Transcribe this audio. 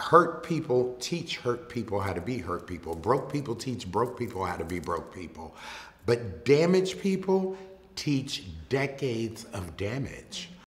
Hurt people teach hurt people how to be hurt people. Broke people teach broke people how to be broke people. But damaged people teach decades of damage.